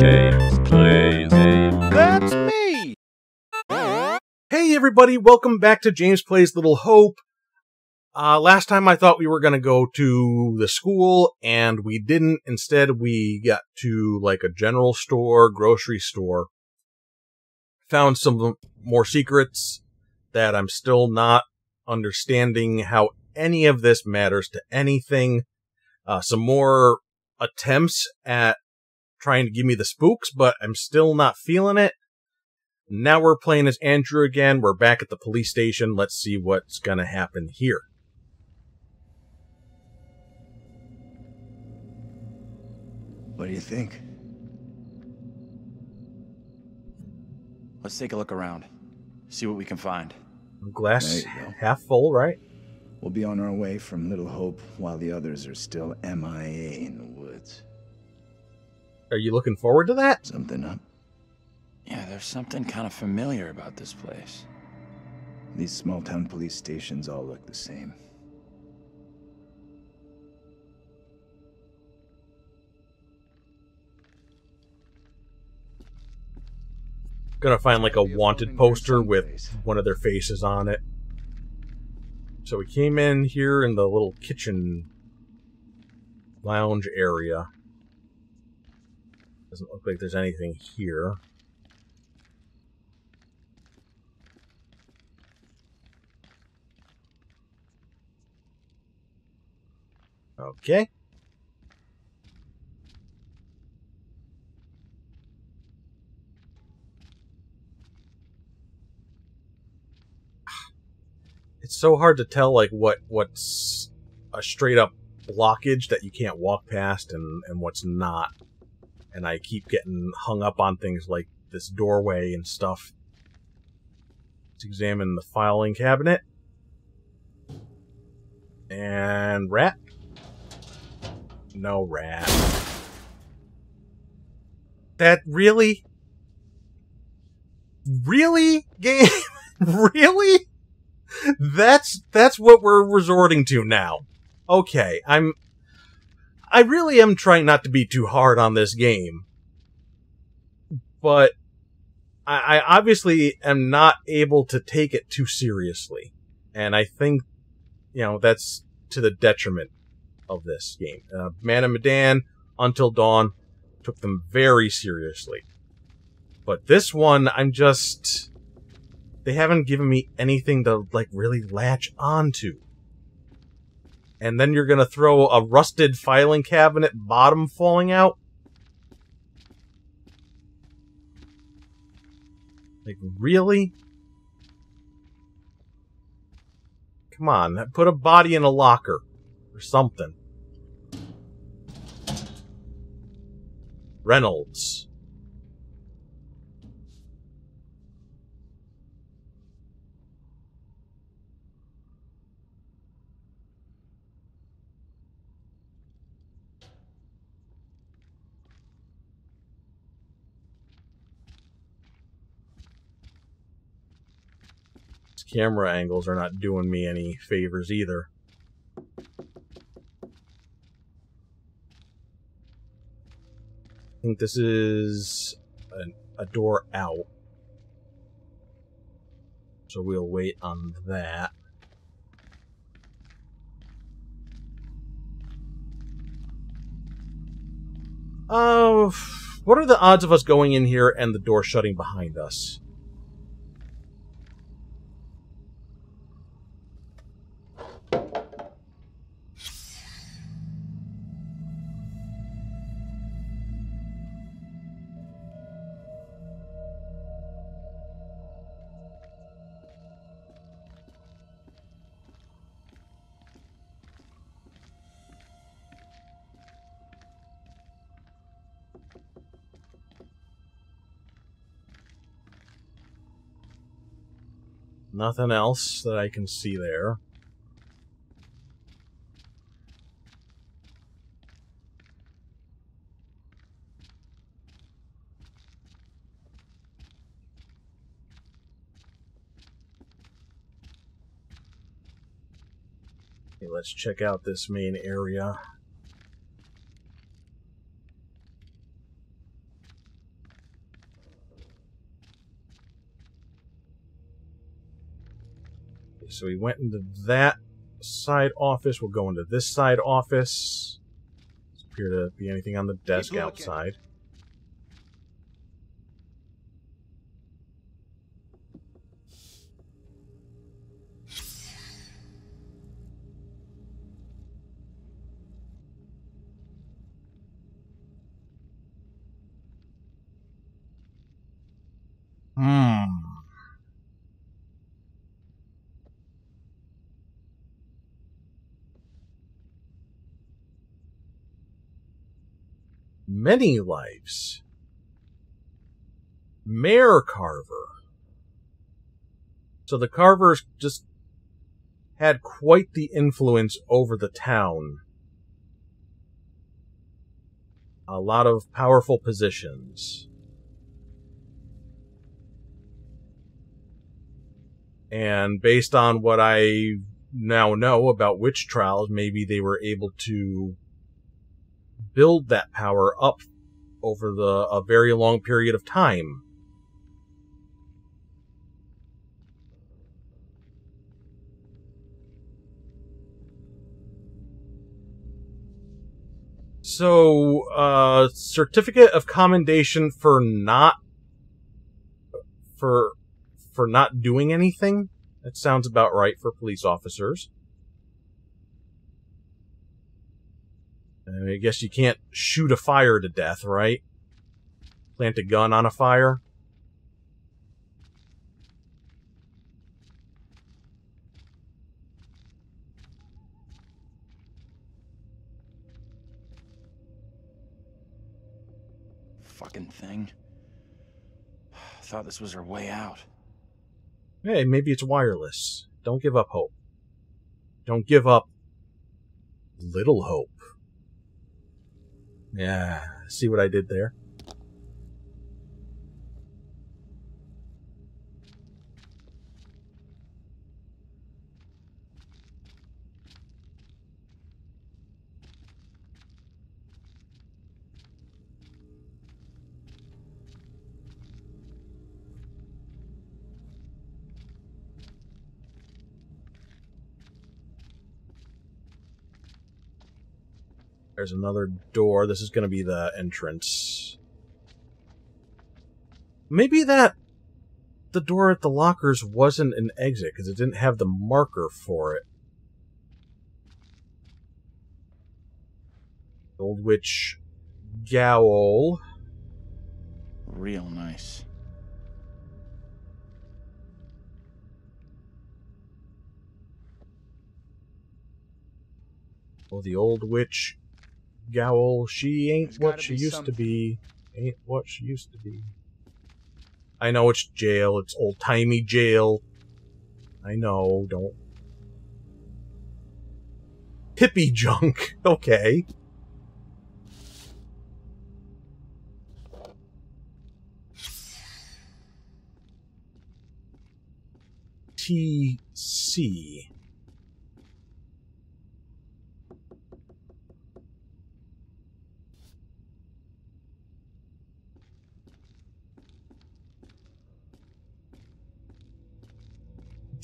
James Plays Games. That's me! Hey everybody, welcome back to James Plays Little Hope. Last time I thought we were going to go to the school, and we didn't. Instead, we got to, like, a general store, grocery store. Found some more secrets that I'm still not understanding how any of this matters to anything. Some more attempts at trying to give me the spooks, but I'm still not feeling it. Now we're playing as Andrew again. We're back at the police station. Let's see what's going to happen here. What do you think? Let's take a look around. See what we can find. Glass half full, right? We'll be on our way from Little Hope while the others are still MIA in the woods. Are you looking forward to that? Something up? Yeah, there's something kind of familiar about this place. These small-town police stations all look the same. Gonna find like a wanted poster with one of their faces on it. So we came in here in the little kitchen lounge area. Doesn't look like there's anything here. Okay. It's so hard to tell, like, what's a straight-up blockage that you can't walk past and what's not. And I keep getting hung up on things like this doorway and stuff. Let's examine the filing cabinet. And rat. No rat. That really? Really, game? Really? That's what we're resorting to now. Okay, I really am trying not to be too hard on this game. But I obviously am not able to take it too seriously. And I think, you know, that's to the detriment of this game. Man of Medan, Until Dawn, took them very seriously. But this one, I'm just... They haven't given me anything to, like, really latch onto. And then you're gonna throw a rusted filing cabinet bottom falling out? Like, really? Come on, put a body in a locker. Or something. Reynolds. Camera angles are not doing me any favors either. I think this is a door out. So we'll wait on that. Oh, what are the odds of us going in here and the door shutting behind us? Nothing else that I can see there. Okay, let's check out this main area. So we went into that side office. We'll go into this side office. Doesn't appear to be anything on the desk outside. Many lives. Mayor Carver. So the Carvers just had quite the influence over the town. A lot of powerful positions. And based on what I now know about witch trials, maybe they were able to build that power up over a very long period of time. So, certificate of commendation for not doing anything. That sounds about right for police officers. I guess you can't shoot a fire to death, right? Plant a gun on a fire. Fucking thing. I thought this was her way out. Hey, maybe it's wireless. Don't give up hope. Don't give up little hope. Yeah, see what I did there? There's another door. This is going to be the entrance. Maybe the door at the lockers wasn't an exit because it didn't have the marker for it. Old Witch Gowl. Real nice. Well, the Old Witch Gowl, she ain't what she used to be. Ain't what she used to be. I know it's jail. It's old-timey jail. I know. Don't. Hippie junk. Okay. TC.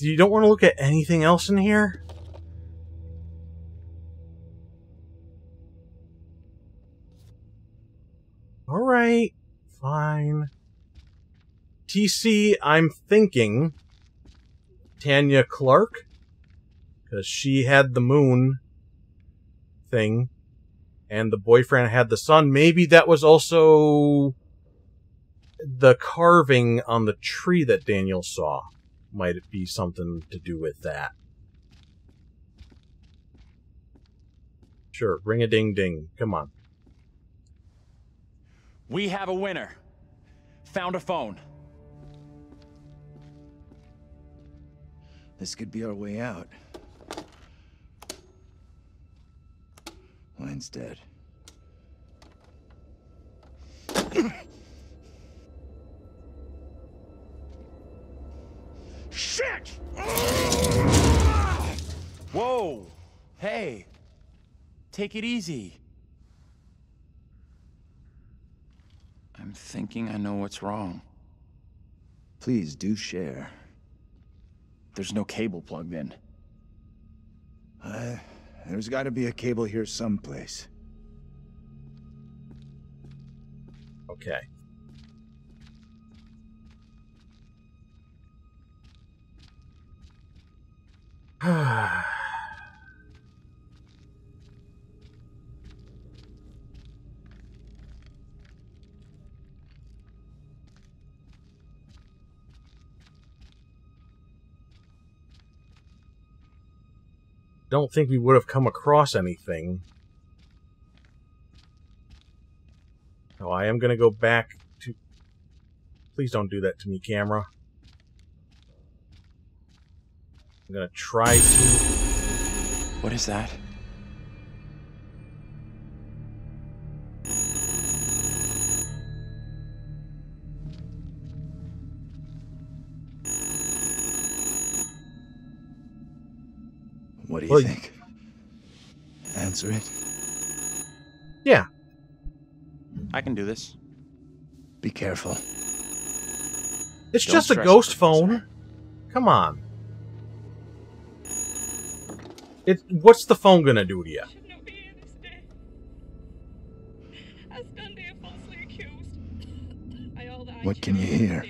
You don't want to look at anything else in here? Alright, fine. TC, I'm thinking Tanya Clark, because she had the moon thing, and the boyfriend had the sun. Maybe that was also the carving on the tree that Daniel saw. Might it be something to do with that? Sure, ring-a-ding-ding. Come on. We have a winner. Found a phone. This could be our way out. Line's dead. Shit! Whoa! Hey! Take it easy. I'm thinking I know what's wrong. Please do share. There's no cable plugged in. There's got to be a cable here someplace. Okay. Don't think we would have come across anything. Oh, I am going to go back to... Please don't do that to me, camera. I'm going to try to... What is that? What do you think? Answer it. Yeah. I can do this. Be careful. It's just a ghost phone. Come on. What's the phone gonna do to you? What can you hear?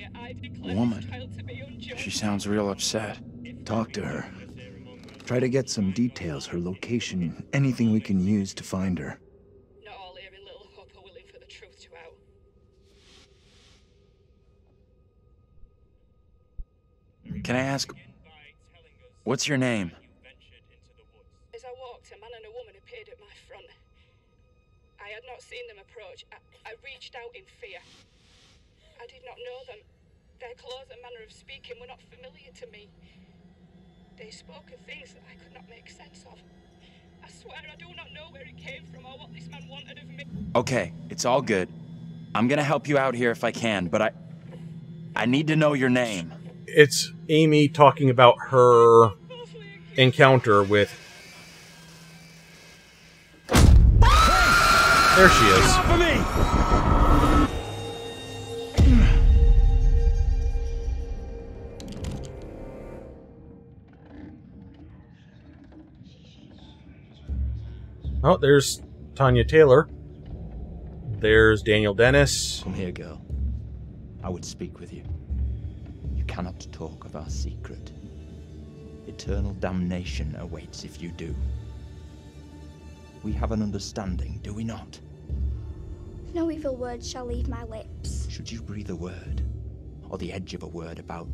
A woman. She sounds real upset. Talk to her. Try to get some details, her location, anything we can use to find her. Not all here in Little Hope are willing for the truth to out. Can I ask, what's your name? As I walked, a man and a woman appeared at my front. I had not seen them approach. I reached out in fear. I did not know them. Their clothes and manner of speaking were not familiar to me. They spoke of things that I could not make sense of. I swear I do not know where it came from or what this man wanted of me. Okay, it's all good. I'm gonna help you out here if I can, but I need to know your name. It's Amy talking about her encounter with... There she is. Get off of me! Oh, there's Tanya Taylor. There's Daniel Dennis. Come here, girl. I would speak with you. You cannot talk of our secret. Eternal damnation awaits if you do. We have an understanding, do we not? No evil word shall leave my lips. Should you breathe a word, or the edge of a word about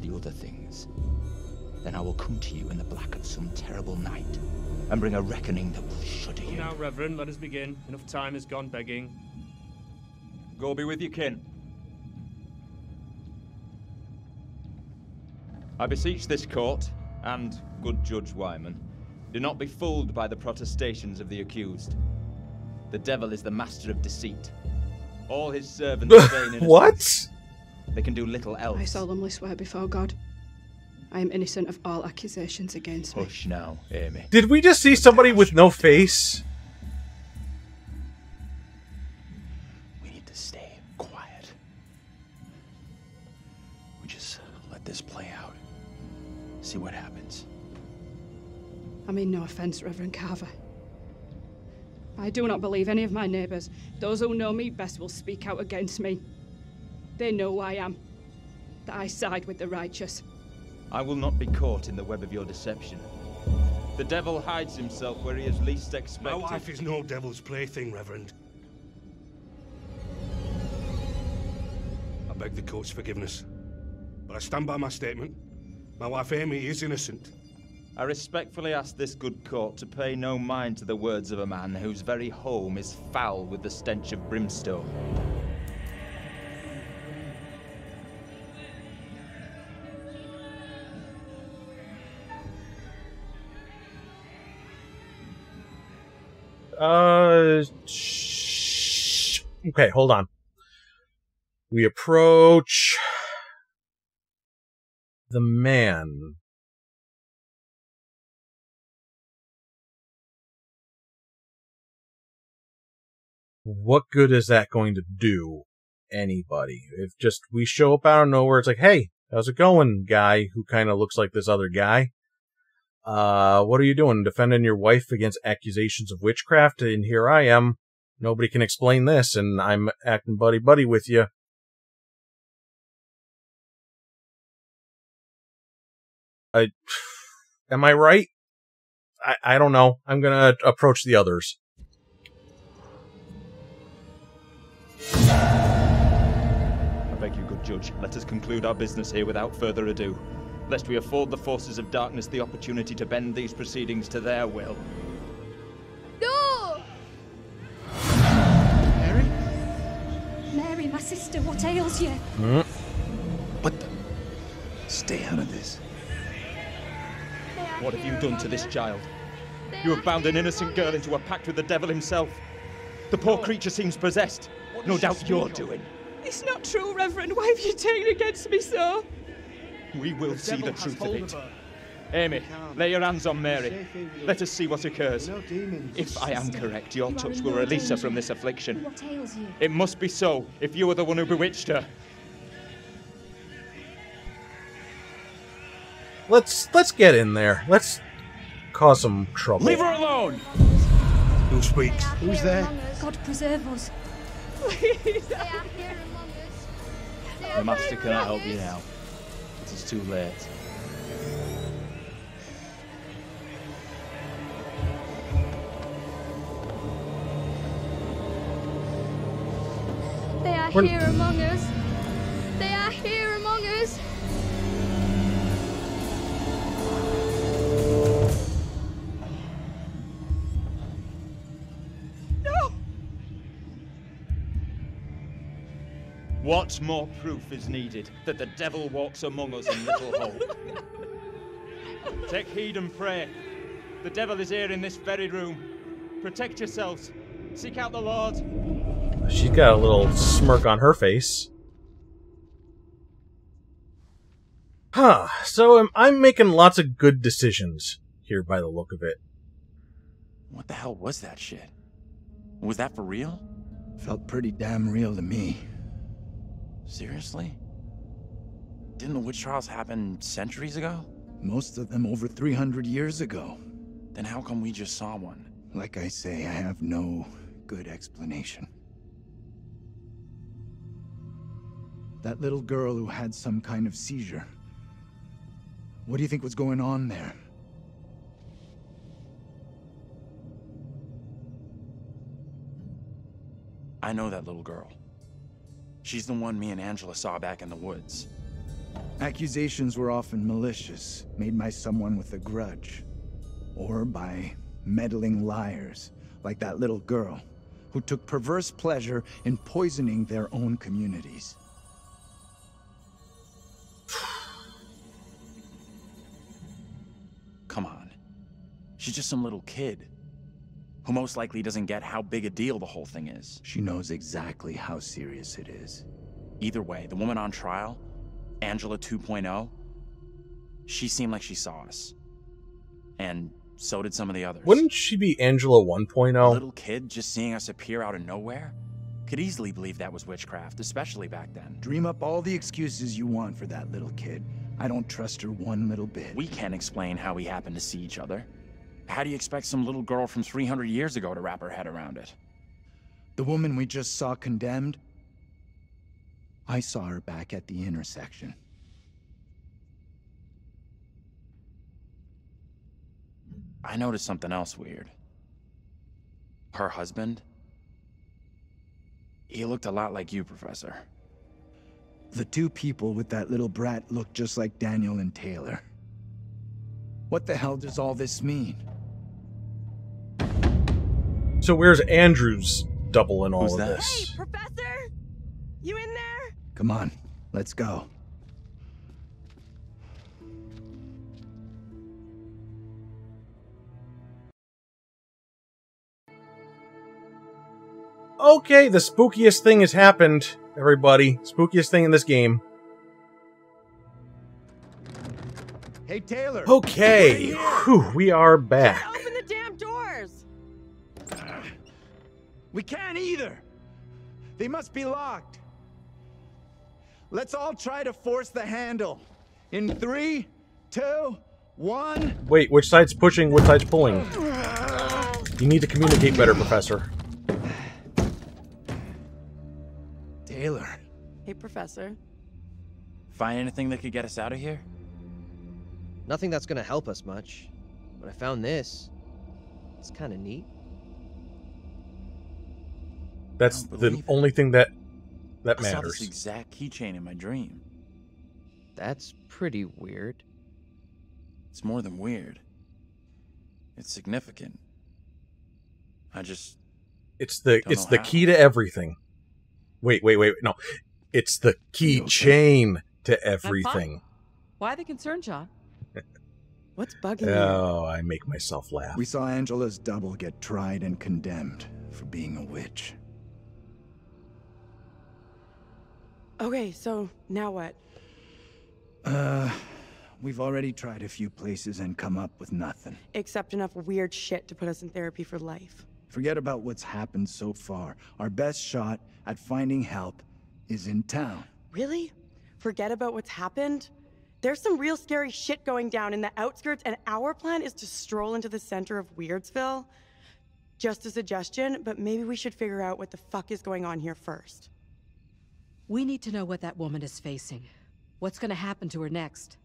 the other things, then I will come to you in the black of some terrible night and bring a reckoning that will shudder you. Now, Reverend, let us begin. Enough time has gone begging. Go be with your kin. I beseech this court, and good Judge Wyman, do not be fooled by the protestations of the accused. The devil is the master of deceit. All his servants feign innocence. What? They can do little else. I solemnly swear before God, I am innocent of all accusations against me. Hush now, Amy. Did we just see somebody with no face? We need to stay quiet. We just let this play out. See what happens. I mean no offense, Reverend Carver. I do not believe any of my neighbors. Those who know me best will speak out against me. They know who I am. That I side with the righteous. I will not be caught in the web of your deception. The devil hides himself where he is least expected. My wife is no devil's plaything, Reverend. I beg the court's forgiveness, but I stand by my statement. My wife Amy is innocent. I respectfully ask this good court to pay no mind to the words of a man whose very home is foul with the stench of brimstone. Okay, hold on. We approach the man. What good is that going to do anybody? If just we show up out of nowhere, it's like, hey, How's it going, guy who kind of looks like this other guy? What are you doing? Defending your wife against accusations of witchcraft? And here I am. Nobody can explain this, and I'm acting buddy-buddy with you. Am I right? I don't know. I'm gonna approach the others. I beg you, good judge, let us conclude our business here without further ado, lest we afford the forces of darkness the opportunity to bend these proceedings to their will. No! Mary? Mary, my sister, what ails you? Mm. What the? Stay out of this. What have you done to this child? You have bound an innocent girl into a pact with the devil himself. The poor creature seems possessed. No doubt you're doing. It's not true, Reverend. Why have you turned against me so? We will see the truth of it. Amy, lay your hands on Mary. Let us see what occurs. If I am correct, your touch will release her from this affliction. It must be so, if you are the one who bewitched her. Let's get in there. Let's cause some trouble. Leave her alone! Who speaks? Who's there? God preserve us. Please. The master cannot help you now. It is too late. They are here among us. They are here among us. What more proof is needed that the devil walks among us in Little Hope? Take heed and pray. The devil is here in this very room. Protect yourselves. Seek out the Lord. She's got a little smirk on her face. Huh, so I'm making lots of good decisions here by the look of it. What the hell was that shit? Was that for real? Felt pretty damn real to me. Seriously? Didn't the witch trials happen centuries ago? Most of them over 300 years ago. Then how come we just saw one? Like I say, I have no good explanation. That little girl who had some kind of seizure. What do you think was going on there? I know that little girl. She's the one me and Angela saw back in the woods. Accusations were often malicious, made by someone with a grudge. Or by meddling liars, like that little girl, who took perverse pleasure in poisoning their own communities. Come on. She's just some little kid who most likely doesn't get how big a deal the whole thing is. She knows exactly how serious it is. Either way, the woman on trial, Angela 2.0, she seemed like she saw us. And so did some of the others. Wouldn't she be Angela 1.0? A little kid just seeing us appear out of nowhere? Could easily believe that was witchcraft, especially back then. Dream up all the excuses you want for that little kid. I don't trust her one little bit. We can't explain how we happen to see each other. How do you expect some little girl from 300 years ago to wrap her head around it? The woman we just saw condemned? I saw her back at the intersection. I noticed something else weird. Her husband? He looked a lot like you, Professor. The two people with that little brat looked just like Daniel and Taylor. What the hell does all this mean? So where's Andrew's double in all of this? Hey, Professor! You in there? Come on, let's go. Okay, the spookiest thing has happened, everybody. Spookiest thing in this game. Hey, Taylor. Okay, whew, we are back. Can't open the damn doors. We can't either. They must be locked. Let's all try to force the handle. In 3, 2, 1. Wait, which side's pushing? Which side's pulling? You need to communicate better, Professor. Taylor. Hey, Professor. Find anything that could get us out of here? Nothing that's gonna help us much. But I found this. It's kind of neat. That's the only thing that matters. I saw this exact keychain in my dream. That's pretty weird. It's more than weird. It's significant. I just... It's the key to everything. Wait. No. It's the keychain to everything. Why the concern, John? What's bugging you? Oh, I make myself laugh. We saw Angela's double get tried and condemned for being a witch. Okay, so now what? We've already tried a few places and come up with nothing. Except enough weird shit to put us in therapy for life. Forget about what's happened so far. Our best shot at finding help is in town. Really? Forget about what's happened? There's some real scary shit going down in the outskirts, and our plan is to stroll into the center of Weirdsville. Just a suggestion, but maybe we should figure out what the fuck is going on here first. We need to know what that woman is facing. What's gonna happen to her next?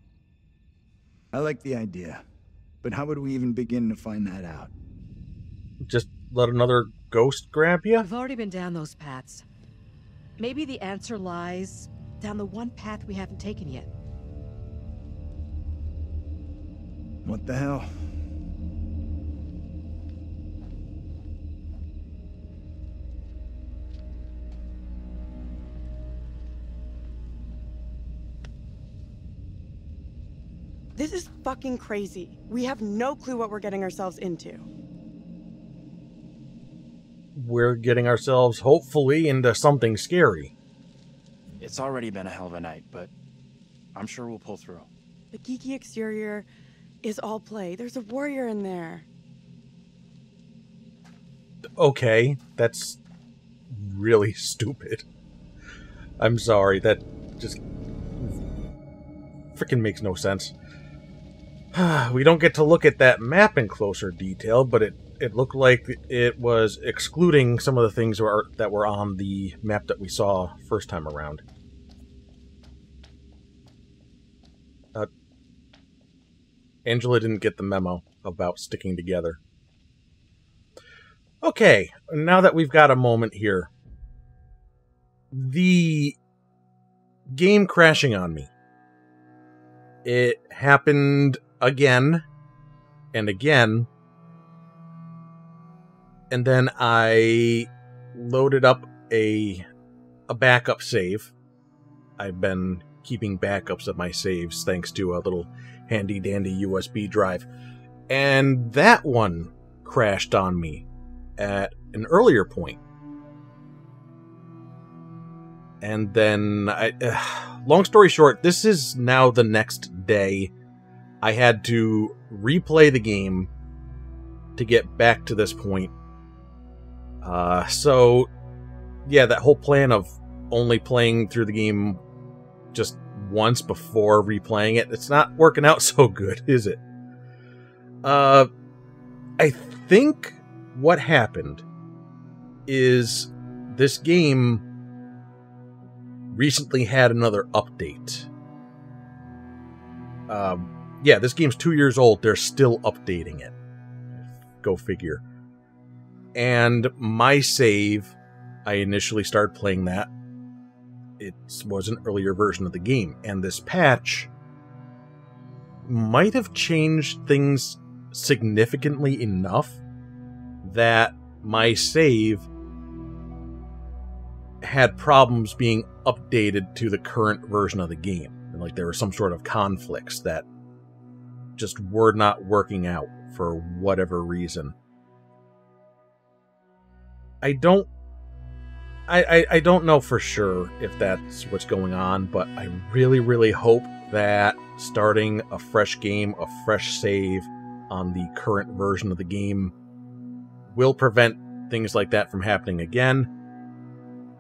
I like the idea, but how would we even begin to find that out? Just let another ghost grab you? We've already been down those paths. Maybe the answer lies down the one path we haven't taken yet. What the hell? This is fucking crazy. We have no clue what we're getting ourselves into. We're getting ourselves, hopefully, into something scary. It's already been a hell of a night, but I'm sure we'll pull through. The geeky exterior is all play. There's a warrior in there. Okay, that's really stupid. I'm sorry, that just freaking makes no sense. We don't get to look at that map in closer detail, but it looked like it was excluding some of the things that were on the map that we saw first time around. Angela didn't get the memo about sticking together. Okay, now that we've got a moment here. The game crashing on me. It happened again and again. And then I loaded up a backup save. I've been keeping backups of my saves thanks to a little handy-dandy USB drive. And that one crashed on me at an earlier point. And then, long story short, this is now the next day. I had to replay the game to get back to this point. So, yeah, that whole plan of only playing through the game just once before replaying it, it's not working out so good, is it? I think what happened is this game recently had another update. Yeah, this game's 2 years old. They're still updating it. Go figure. And my save, I initially started playing that. It was an earlier version of the game, and this patch might have changed things significantly enough that my save had problems being updated to the current version of the game. And like there were some sort of conflicts that just were not working out for whatever reason. I don't know for sure if that's what's going on, but I really, really hope that starting a fresh game, a fresh save on the current version of the game will prevent things like that from happening again.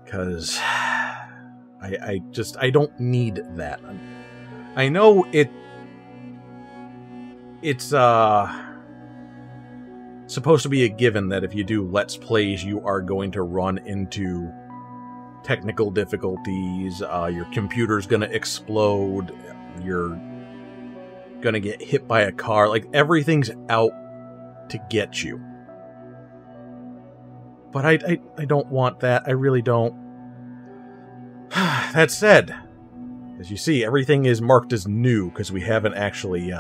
Because I don't need that. I know it's supposed to be a given that if you do Let's Plays, you are going to run into technical difficulties, your computer's going to explode, you're going to get hit by a car, like, everything's out to get you. But I don't want that, I really don't. That said, as you see, everything is marked as new, because we haven't actually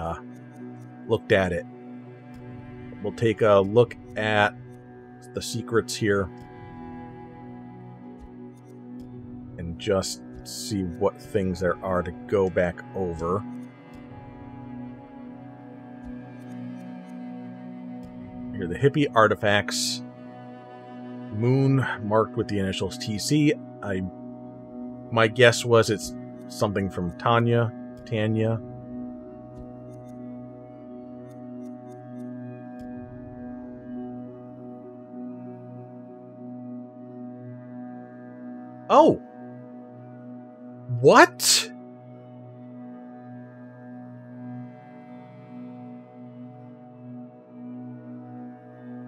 looked at it. We'll take a look at the secrets here and just see what things there are to go back over. Here are the hippie artifacts. Moon marked with the initials TC. My guess was it's something from Tanya. Oh! What?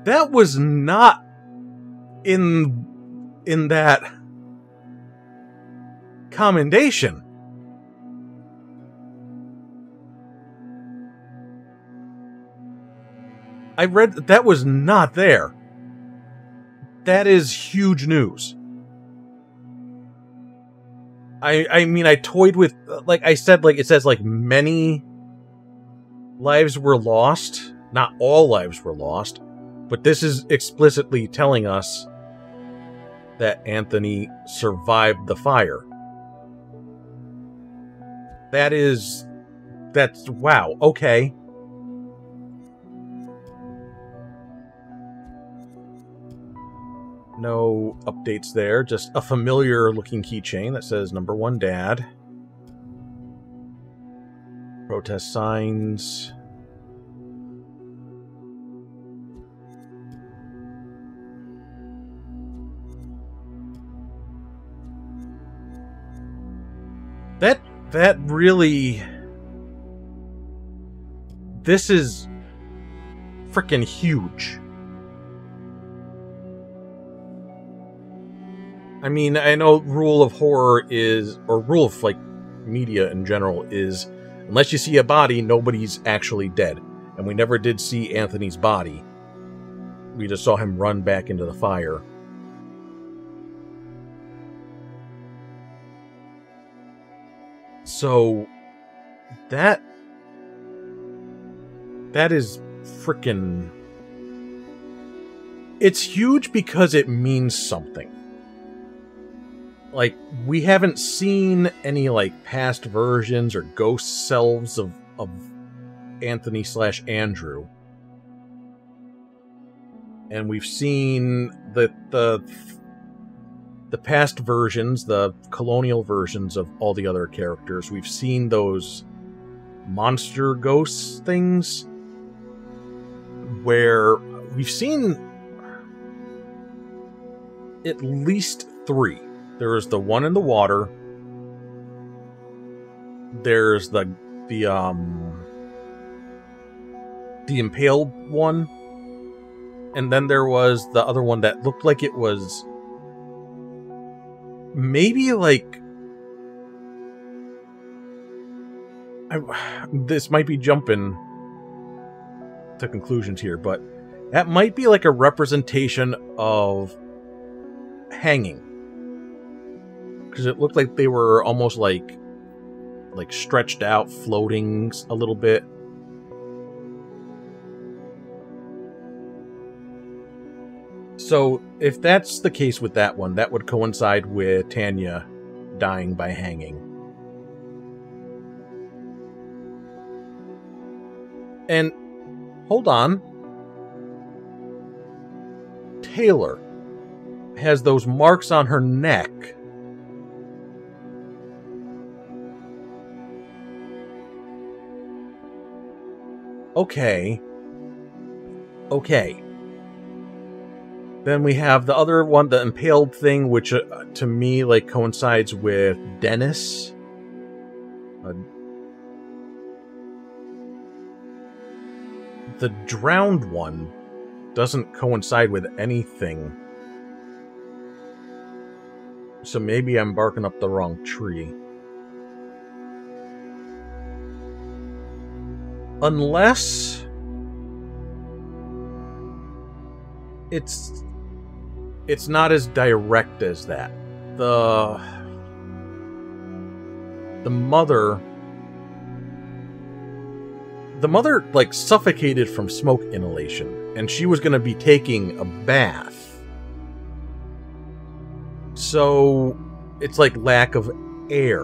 That was not in that commendation. I read that was not there. That is huge news. I mean, I toyed with, like I said, like it says, like, many lives were lost. Not all lives were lost, but this is explicitly telling us that Anthony survived the fire. That's wow. Okay. No updates there, just a familiar looking keychain that says "Number 1 Dad." Protest signs. That really, this is frickin' huge. I mean, I know rule of horror is, or rule of, like, media in general is, unless you see a body, nobody's actually dead. And we never did see Anthony's body. We just saw him run back into the fire. So, that is frickin'... It's huge because it means something. Like, we haven't seen any, like, past versions or ghost selves of Anthony/Andrew. And we've seen the past versions, the colonial versions of all the other characters. We've seen those monster ghosts things where we've seen at least 3. There is the one in the water. There's the impaled one. And then there was the other one that looked like it was maybe like, this might be jumping to conclusions here, but that might be like a representation of hanging. Because it looked like they were almost like stretched out, floating a little bit. So if that's the case with that one, that would coincide with Tanya dying by hanging. And hold on. Taylor has those marks on her neck. Okay. Then we have the other one, the impaled thing, which to me, like, coincides with Dennis. the drowned one doesn't coincide with anything. So maybe I'm barking up the wrong tree. Unless it's not as direct as that. The mother, like, suffocated from smoke inhalation, and she was going to be taking a bath. So it's like lack of air.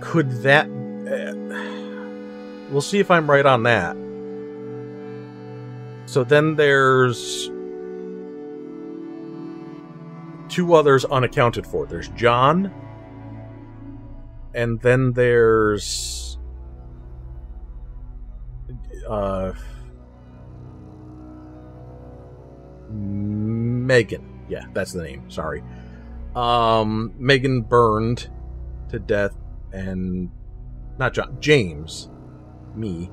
Could that... we'll see if I'm right on that. So then there's two others unaccounted for. There's John, and then there's Megan. Yeah, that's the name. Sorry. Megan burned to death, and not John, James, me,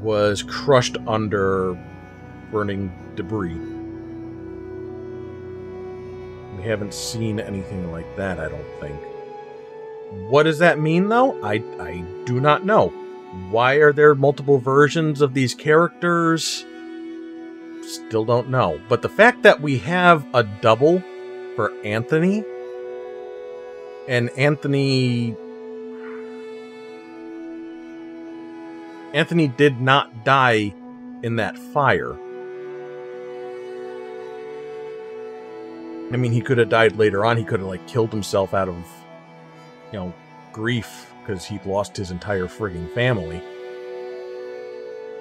was crushed under burning debris. We haven't seen anything like that, I don't think. What does that mean, though? I do not know. Why are there multiple versions of these characters? Still don't know. But the fact that we have a double for Anthony, and Anthony did not die in that fire. I mean, he could have died later on. He could have, like, killed himself out of, you know, grief, because he'd lost his entire frigging family.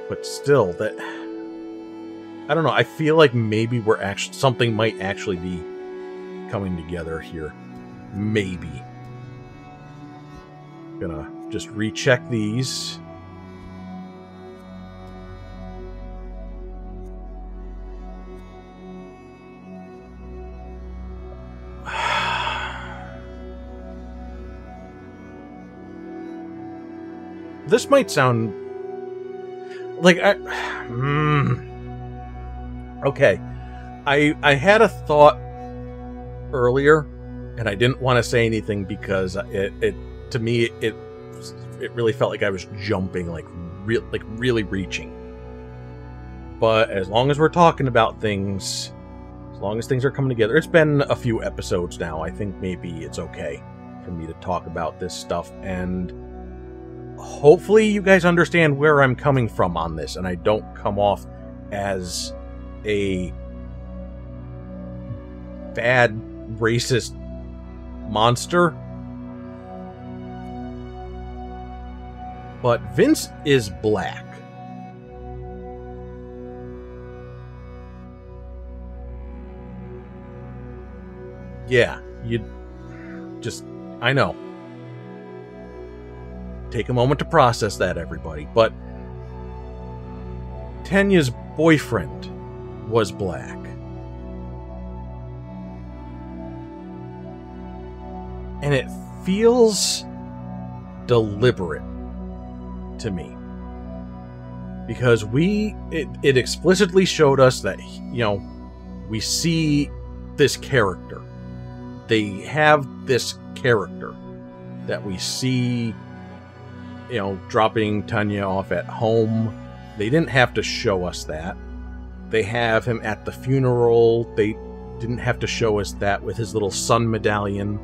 But still, that... I don't know. I feel like maybe we're actually... something might actually be coming together here. Maybe. Gonna just recheck these. This might sound like okay. I had a thought earlier, and I didn't want to say anything because to me it really felt like I was jumping, like really reaching. But as long as we're talking about things, as long as things are coming together, it's been a few episodes now. I think maybe it's okay for me to talk about this stuff, and hopefully you guys understand where I'm coming from on this, and I don't come off as a bad, racist monster. But Vince is black. Yeah, you just... I know. Take a moment to process that, everybody. But Tanya's boyfriend was black. And it feels deliberate to me. Because it explicitly showed us that, you know, we see this character. They have this character that we see, you know, dropping Tanya off at home. They didn't have to show us that. They have him at the funeral. They didn't have to show us that with his little sun medallion.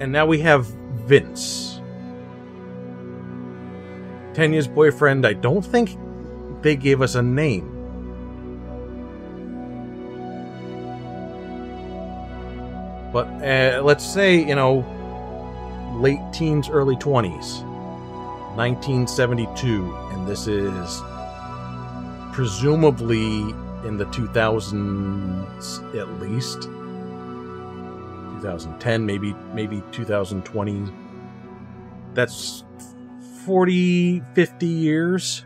And now we have Vince. Tanya's boyfriend, I don't think they gave us a name. But let's say, you know, late teens, early 20s, 1972, and this is presumably in the 2000s at least, 2010, maybe 2020. That's 40, 50 years.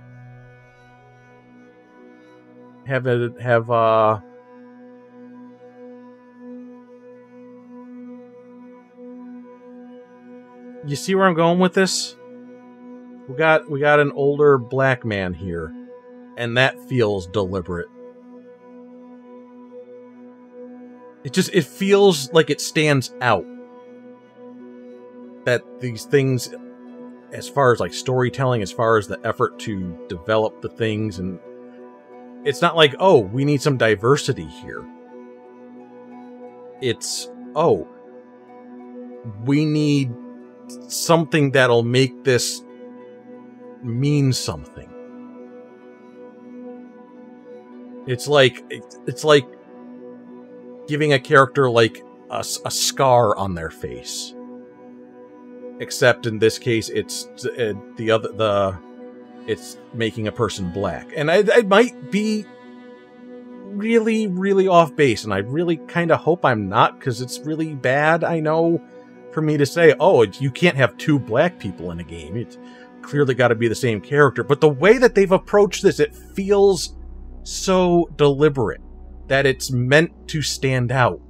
You see where I'm going with this? We got an older black man here, and that feels deliberate. It feels like it stands out that these things, as far as like storytelling, as far as the effort to develop the things, and it's not like, oh, we need some diversity here. It's, oh, we need something that'll make this mean something. It's like giving a character like a scar on their face, except in this case it's making a person black. And I might be really, really off base, and I really kind of hope I'm not, because it's really bad, I know, for me to say, oh, you can't have two black people in a game. It's clearly got to be the same character. But the way that they've approached this, it feels so deliberate that it's meant to stand out.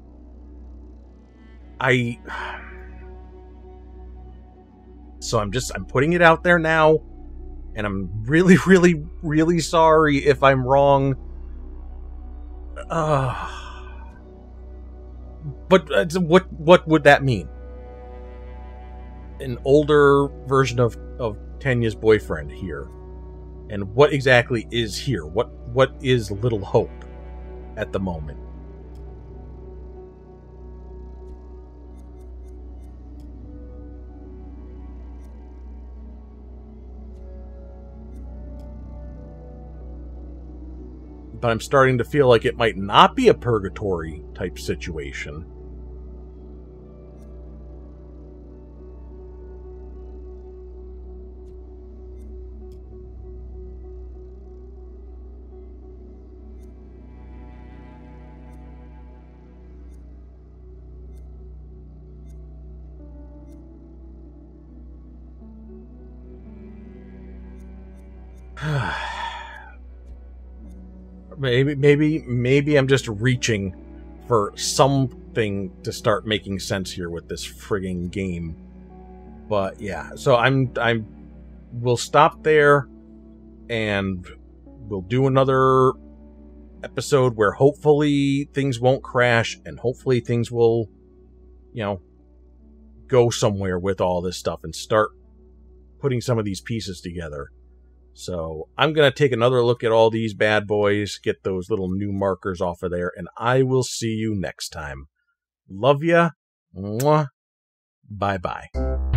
So I'm putting it out there now, and I'm really, really, really sorry if I'm wrong. But what would that mean? An older version of Tanya's boyfriend here, and what exactly is here? What is Little Hope at the moment? But I'm starting to feel like it might not be a purgatory type situation. Maybe I'm just reaching for something to start making sense here with this frigging game. But yeah, so we'll stop there, and we'll do another episode where hopefully things won't crash, and hopefully things will, you know, go somewhere with all this stuff and start putting some of these pieces together. So I'm going to take another look at all these bad boys, get those little new markers off of there, and I will see you next time. Love ya. Mwah. Bye-bye.